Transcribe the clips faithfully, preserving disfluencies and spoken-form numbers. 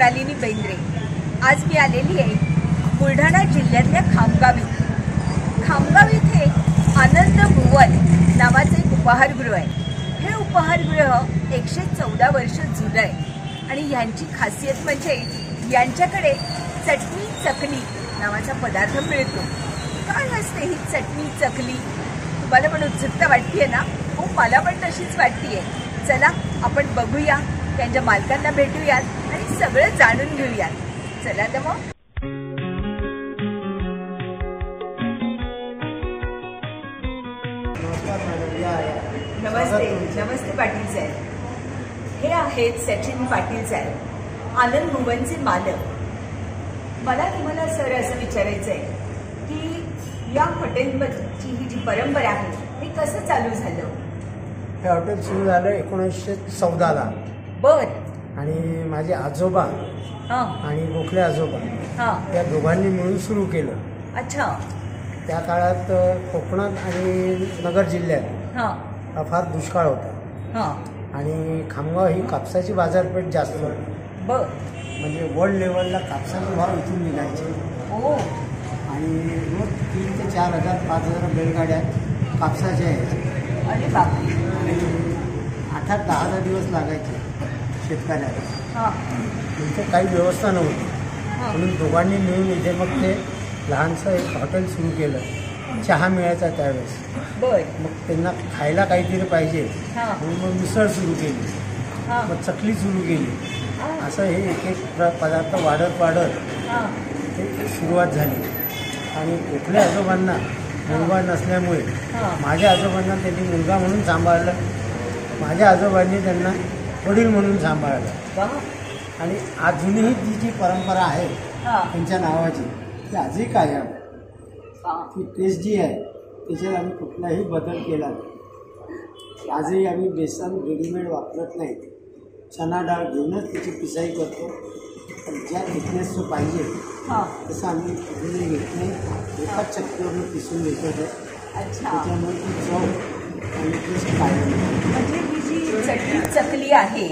मृणालिनी बेंद्रे आज मी आलेली आहे बुलढाणा जिल्ह्यातल्या खामगाव इथे। खामगाव इथे आनंद भुवन नावाचे एक उपहारगृह आहे। हे उपहारगृह एकशे चौदा वर्ष जुने आहे आणि यांची खासियत म्हणजे यांच्याकडे चटणी चकली नावाचा पदार्थ मिळतो। काय असते ही चटणी चकली, तुम्हाला पण उत्सुकता वाटते ना? हो, मला पण तशीच वाटते। चला आपण बघूया, त्यांच्या मालकांना भेटूयात आणि सगळं जाणून घेऊयात। चला तर मग। नमस्ते नमस्ते पाटील साहेब। हे आहेत सचिन पाटील साहेब, आनंद भुवनचे मालक। मला तुम्हाला सर असं विचारायचं आहे की या हॉटेलची ही जी परंपरा आहे हे कसं चालू झालं? हे हॉटेल सुरू झालं एकोणीसशे चौदाला। बर. आणि माझे आजोबा आणि गोखले आजोबा त्या दोघांनी मिळून सुरू केलं। अच्छा. त्या काळात कोकणात आणि नगर जिल्ह्यात फार दुष्काळ होता आणि खामगाव ही कापसाची बाजारपेठ जास्त होती। बर. म्हणजे वर्ल्ड लेवलला कापसाचे भाव इथून निघायचे आणि रोज तीन ते चार हजार पाच हजार बैलगाड्या कापसाच्या यायच्या आणि आठ आठ दहा दहा दिवस लागायचे शेतकऱ्याला। इथे काही व्यवस्था नव्हती म्हणून दोघांनी मिळून इथे मग ते लहानसं एक हॉटेल सुरू केलं। चहा मिळायचा त्यावेळेस। बर. मग त्यांना खायला काहीतरी पाहिजे म्हणून मग मिसळ सुरू केली, मग चकली सुरू केली। असं हे एक एक पदार्थ वाढत वाढत ते सुरुवात झाली आणि गोखले आजोबांना मुलगा नसल्यामुळे माझ्या आजोबांना त्यांनी मुलगा म्हणून सांभाळलं, माझ्या आजोबांनी त्यांना वडील म्हणून सांभाळलं आणि अजूनही ती जी परंपरा आहे त्यांच्या नावाची ती आजही कायम। ती टेस्ट जी आहे त्याच्यात आम्ही कुठलाही बदल केला नाही। आजही आम्ही बेसन रेडीमेड वापरत नाही, चना डाळ घेऊनच त्याची पिसाई करतो। पण ज्या थिकनेसचं पाहिजे तसं आम्ही पिसून घेत नाही, एकाच चक्कीवरून पिसून घेतो आहे। अच्छा. त्याच्यामुळे ती चव आणि टेस्ट कायम। म्हणजे ही जी चटणी चकली आहे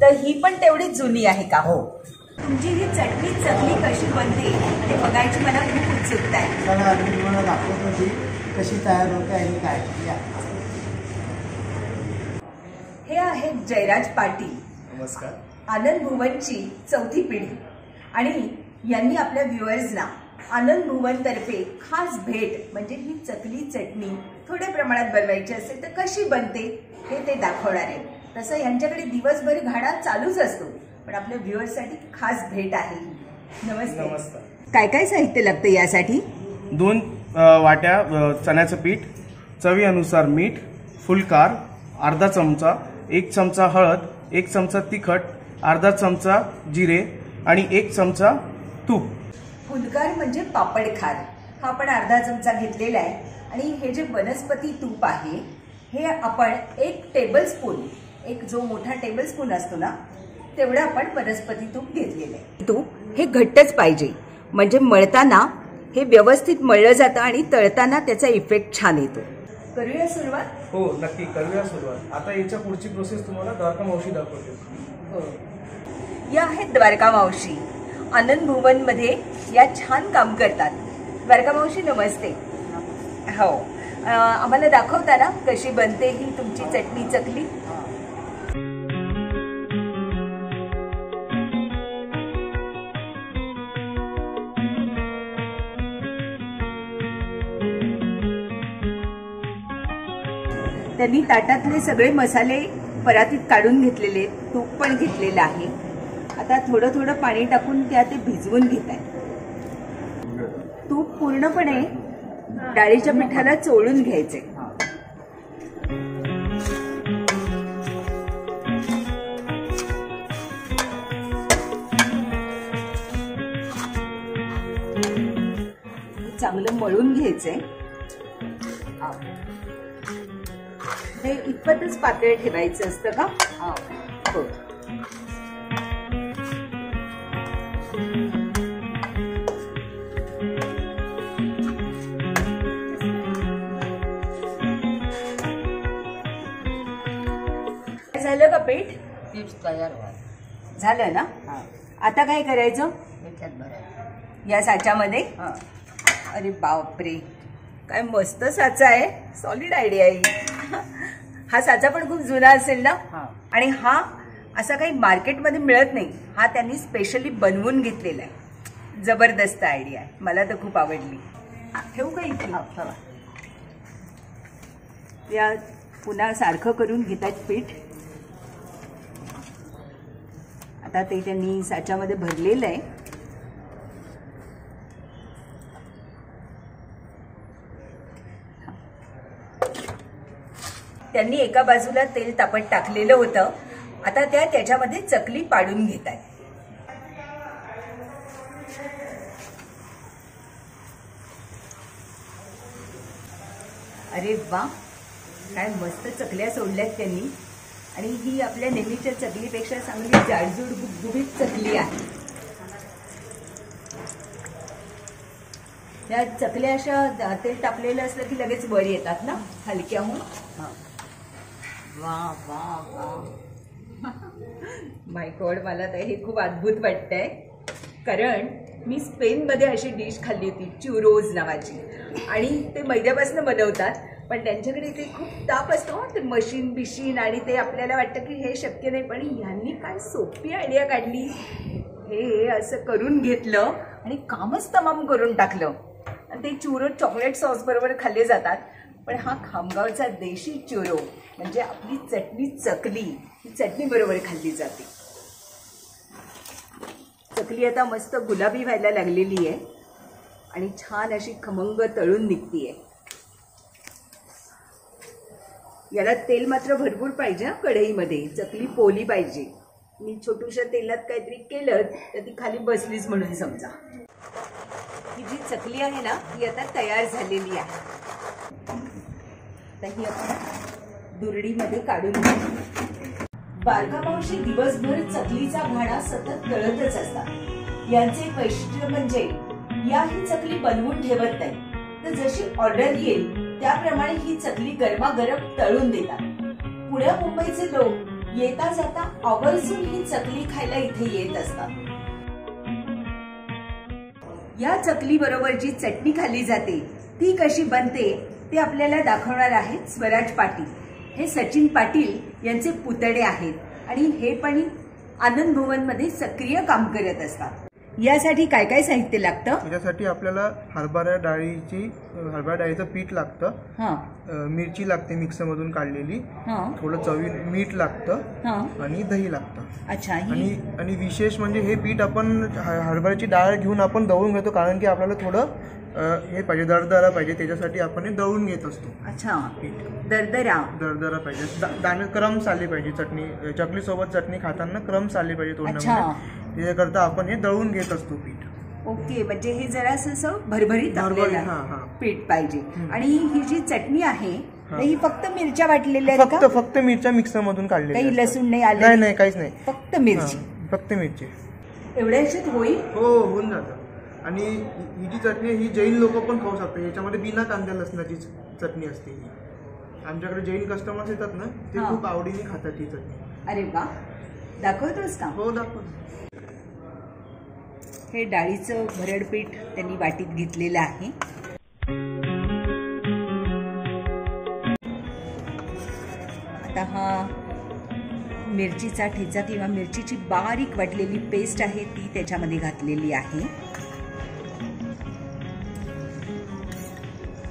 तर ही पण तेवढी जुनी आहे का? हो. तुमची ही चटणी चकली कशी बनते ते बघायची मला खूप उत्सुकता आहे। चला आम्ही तुम्हाला दाखवतो ती कशी तयार होते आणि काय। हे आहेत जयराज पाटील, नमस्कार, आनंद भुवनची चौथी पिढी आणि यांनी आपल्या व्ह्युअर्सना आनंद भुवनतर्फे खास भेट म्हणजे ही चकली चटणी थोड्या प्रमाणात बनवायची असेल तर कशी बनते हे ते दाखवणार आहे। तसं यांच्याकडे दिवसभर घाडा चालूच असतो पण आपल्या व्ह्युअर्ससाठी खास भेट आहे। नमस्ते नमस्कार। काय काय साहित्य लागतं यासाठी? दोन वाट्या चण्याचं पीठ, चवीनुसार मीठ, फुलकार, अर्धा चमचा, एक चमचा हळद, एक चमचा तिखट, अर्धा चमचा जिरे आणि एक चमचा तूप। फुलकार म्हणजे पापड खार, हा आपण अर्धा चमचा घेतलेला आहे आणि हे जे वनस्पती तूप आहे हे आपण एक टेबलस्पून, एक जो मोठा टेबलस्पून असतो ना तेवढं आपण वनस्पती तूप घेतलेलं आहे। तूप हे घट्टच पाहिजे म्हणजे मळताना हे व्यवस्थित मळलं जातं आणि तळताना त्याचा इफेक्ट छान येतो। करूया सुरुवात? हो नक्की करूया सुरुवात। आता याच्या पुढची प्रोसेस तुम्हाला द्वारका मावशी दाखवते। या आहेत द्वारका मावशी, आनंद भुवन मध्ये या छान काम करतात। द्वारका मावशी नमस्ते। हो, आम्हाला दाखवताना कशी बनते ही तुमची चटणी चकली? त्यांनी ताटातले सगळे मसाले परातीत काढून घेतलेले, तूप पण घेतलेलं आहे। आता थोडं थोडं पाणी टाकून त्या ते भिजवून घेत आहेत। तूप पूर्णपणे डाळीच्या पिठाला चोळून घ्यायचे। चांगलं मळून घ्यायचंय, हे इतपतच पातळ ठेवायचं असतं का? हो. झालं का पीठ? पीठ तयार झालं ना? आता काय करायचं? या साच्यामध्ये? अरे बापरे, काय मस्त साचा आहे, सॉलिड आयडिया आहे। हा साचा पण खूप जुना असेल ना, आणि हा असा काही मार्केटमध्ये मिळत नाही, हा त्यांनी स्पेशली बनवून घेतलेला आहे। जबरदस्त आयडिया आहे, मला तर खूप आवडली। ठेवू का इथे? या पुन्हा सारखं करून घेतात पीठ। आता ते त्यांनी साच्यामध्ये भरलेलं आहे। त्यांनी एका बाजूला तेल तापत टाकलेलं होतं, आता त्या त्याच्यामध्ये चकली पाडून घेत आहेत। अरे वा, काय मस्त चकल्या सोडल्यात त्यांनी, आणि ही आपल्या नेहमीच्या चकलीपेक्षा चांगली जाडजूड गुबगुबीत चकली आहे। त्या चकल्या अशा तेल तापलेलं असलं की लगेच वर येतात ना हलक्याहून। वा वा वा, माय गॉड, मला तर हे खूप अद्भुत वाटतंय, कारण मी स्पेनमध्ये अशी डिश खाल्ली होती च्युरोज नावाची, आणि ते मैद्यापासून बनवतात, पण त्यांच्याकडे ते खूप ताप असतो, ते मशीन बिशीन, आणि ते आपल्याला वाटतं की हे शक्य नाही, पण यांनी काय सोपी आयडिया काढली, हे असं करून घेतलं आणि कामच तमाम करून टाकलं। आणि ते च्युरो चॉकलेट सॉस बरोबर खाल्ले जातात, पण हा खामगावचा देशी च्युरो म्हणजे आपली चटणी चकली, ही चटणी बरोबर खाल्ली जाते। चकली आता मस्त गुलाबी व्हायला लागलेली आहे आणि छान अशी खमंग तळून निघतीये। याला तेल मात्र भरपूर पाहिजे कढईमध्ये, चकली पोली पाहिजे। मी छोटूशा तेलात काहीतरी केलं तर ती खाली बसलीच म्हणून समजा। ही जी चकली आहे ना, ही आता तयार झालेली आहे। आता ही आपण दुरडीमध्ये काढून घेऊ। द्वारका मावशी दिवसभर चकलीचा घाणा सतत तळतच असतात। यांचे वैशिष्ट्य म्हणजे या ही चकली बनवून ठेवत नाही, तर जशी ऑर्डर येईल त्याप्रमाणे ही चकली गरमागरम तळून देतात। पुण्या मुंबईचे लोक येता जाता आवर्जून ही चकली खायला इथे येत असतात। या चकली बरोबर जी चटणी खाल्ली जाते ती कशी बनते ते आपल्याला दाखवणार आहेत स्वराज पाटील। हे सचिन पाटील यांचे पुतणे आहेत, आणि हे पण आनंद भुवन मध्ये सक्रिय काम करत असतात। यासाठी काय काय साहित्य लागतं? यासाठी आपल्याला हरभरा डाळीची हरभरा डाळीचं पीठ लागतं, मिरची लागते मिक्सर मधून काढलेली, थोडं चवी मीठ लागतं आणि दही लागतं। अच्छा, आणि विशेष म्हणजे हे पीठ आपण हरभऱ्याची डाळ घेऊन आपण दळून घेतो, कारण की आपल्याला थोडं हे पाहिजे, दरदरा पाहिजे, त्याच्यासाठी आपण हे दळून घेत असतो। अच्छा, दरदरा दरदरा पाहिजे, दाणे क्रम्स आले पाहिजे, चटणी चकली सोबत चटणी खाताना क्रम्स आले पाहिजे तोंडामध्ये, त्याकरता आपण हे दळून घेत असतो पीठ। ओके, म्हणजे हे जरासं भरभरीत पीठ पाहिजे। आणि ही जी चटणी आहे ही फक्त मिरच्या वाटलेल्या आहेत का? फक्त फक्त मिरच्या मिक्सर मधून काढलेल्या, काही लसूण नाही आलं? नाही नाही, काहीच नाही, फक्त मिरची, फक्त मिरची। एवढ्याच होईल? हो, होऊन जातं। आणि ही जी चटणी ही जैन लोक पण खाऊ शकतात, याच्यामध्ये बिना कांदा लसणाची चटणी असते। आमच्याकडे जैन कस्टमर्स येतात ना, ते खूप आवडीने खातात ही चटणी। अरे वा, दाखवतोस का? हो, दाखवतो। हे डाळीचं भरडपीठ त्यांनी वाटीत घेतलेलं आहे। आता हा मिरचीचा ठेचा किंवा मिरचीची बारीक वाटलेली पेस्ट आहे ती त्याच्यामध्ये घातलेली आहे,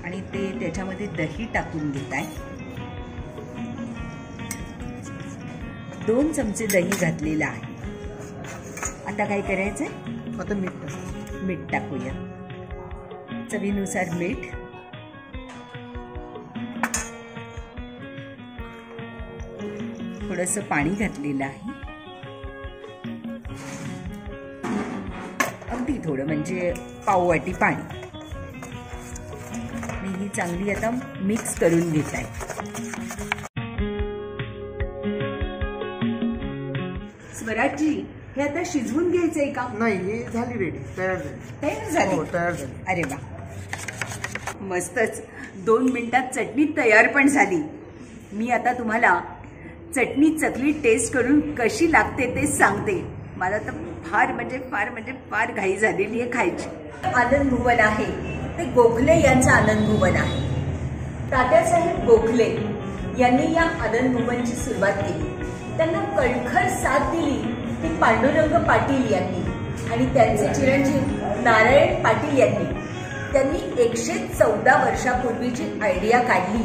आणि ते त्याच्यामध्ये दही टाकून घेत आहे। दोन चमचे दही घातलेलं आहे। आता काय करायचंय? आता मीठ टाकू मीठ टाकूया, चवीनुसार मीठ। थोडंसं पाणी घातलेलं आहे, अगदी थोडं, म्हणजे पाववाटी पाणी। मी ही चांगली आता मिक्स करून घेत आहे। स्वराजी, हे आता शिजवून घ्यायचंय का? नाही, हे झाली रेडी, तयार झाली। तयार झाली? हो, तयार झाली। अरे वा, मस्तच। दोन मिनिटात चटणी तयार पण झाली। मी आता तुम्हाला चटणी चकली टेस्ट करून कशी लागते ते सांगते। मला तर फार म्हणजे फार म्हणजे फार घाई झालेली आहे खायची। आनंद भुवन आहे ते गोखले यांचा आनंद भुवन आहे। दादा साहिब गोखले यांनी या आनंद भुवनची सुरुवात केली, त्यांना कणखर साथ दिली ती पांडुरंग पाटिल यांनी आणि त्यांचे चिरंजीव नारायण पाटिल यांनी। त्यांनी एकशे चौदा वर्षापूर्वीची आयडिया काढली,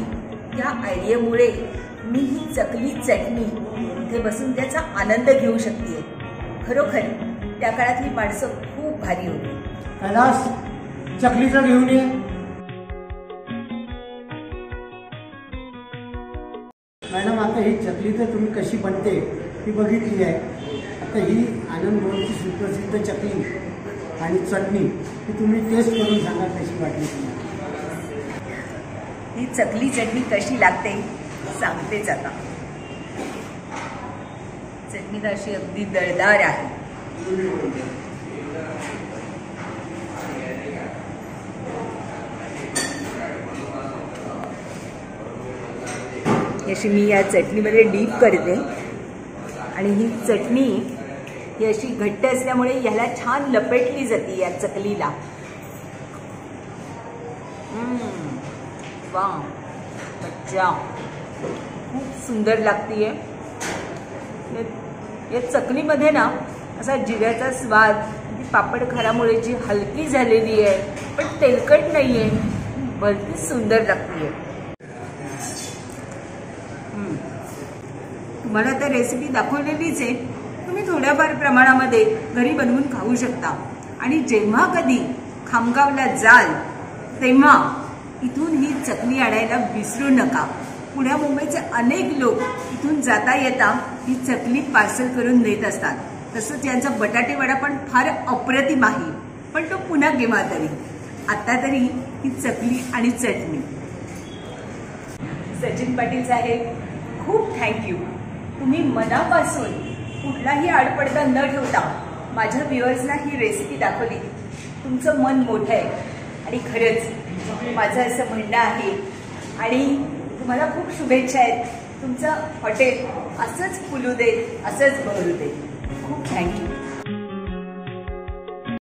त्या आयडियामुळे मी ही चकली चटणी इथे बसून त्याचा आनंद घेऊ शकते। खरोखर त्या काळातली माणसं खूप भारी होती। कैलास चकलीचं घेऊन ये। मॅडम आता ही चकली तर तुम्ही कशी बनते ती बघितली आहे, आता ही आनंद भुवनची सुप्रसिद्ध चकली आणि चटणी ही तुम्ही टेस्ट करून सांगा कशी वाटली तुम्हाला। ही चकली चटणी कशी लागते सांगतेच आता। चटणी कशी अगदी दळदार आहे, अशी मी या चटणीमध्ये डीप करते आणि ही चटणी ही अशी घट्ट असल्यामुळे ह्याला छान लपेटली जाते या चकलीला। वा मज्जा, खूप सुंदर लागते आहे या चकलीमध्ये ना असा जिऱ्याचा स्वाद। पापड खारामुळे जी हलकी झालेली आहे पण तेलकट नाही आहे, भरपूर सुंदर लागते आहे। मला तर रेसिपी दाखवलेलीच आहे, तुम्ही थोड्याफार प्रमाणामध्ये घरी बनवून खाऊ शकता। आणि जेव्हा कधी खामगावला जाल तेव्हा इथून ही चकली आणायला विसरू नका। पुण्या मुंबईचे अनेक लोक इथून जाता येता ही चकली पार्सल करून देत असतात। तसंच यांचा बटाटेवडा पण फार अप्रतिम आहे, पण तो पुन्हा केव्हा तरी। आता तरी ही चकली आणि चटणी। सचिन पाटील साहेब खूप थँक्यू, तुम्ही मनापासून कुठलाही आडपडदा न ठेवता माझ्या व्ह्युअर्सना ही रेसिपी दाखवली। तुमचं मन मोठं आहे आणि खरंच माझं असं म्हणणं आहे। आणि तुम्हाला खूप शुभेच्छा आहेत, तुमचं हॉटेल असंच फुलू दे, असंच भरू दे। खूप थँक्यू।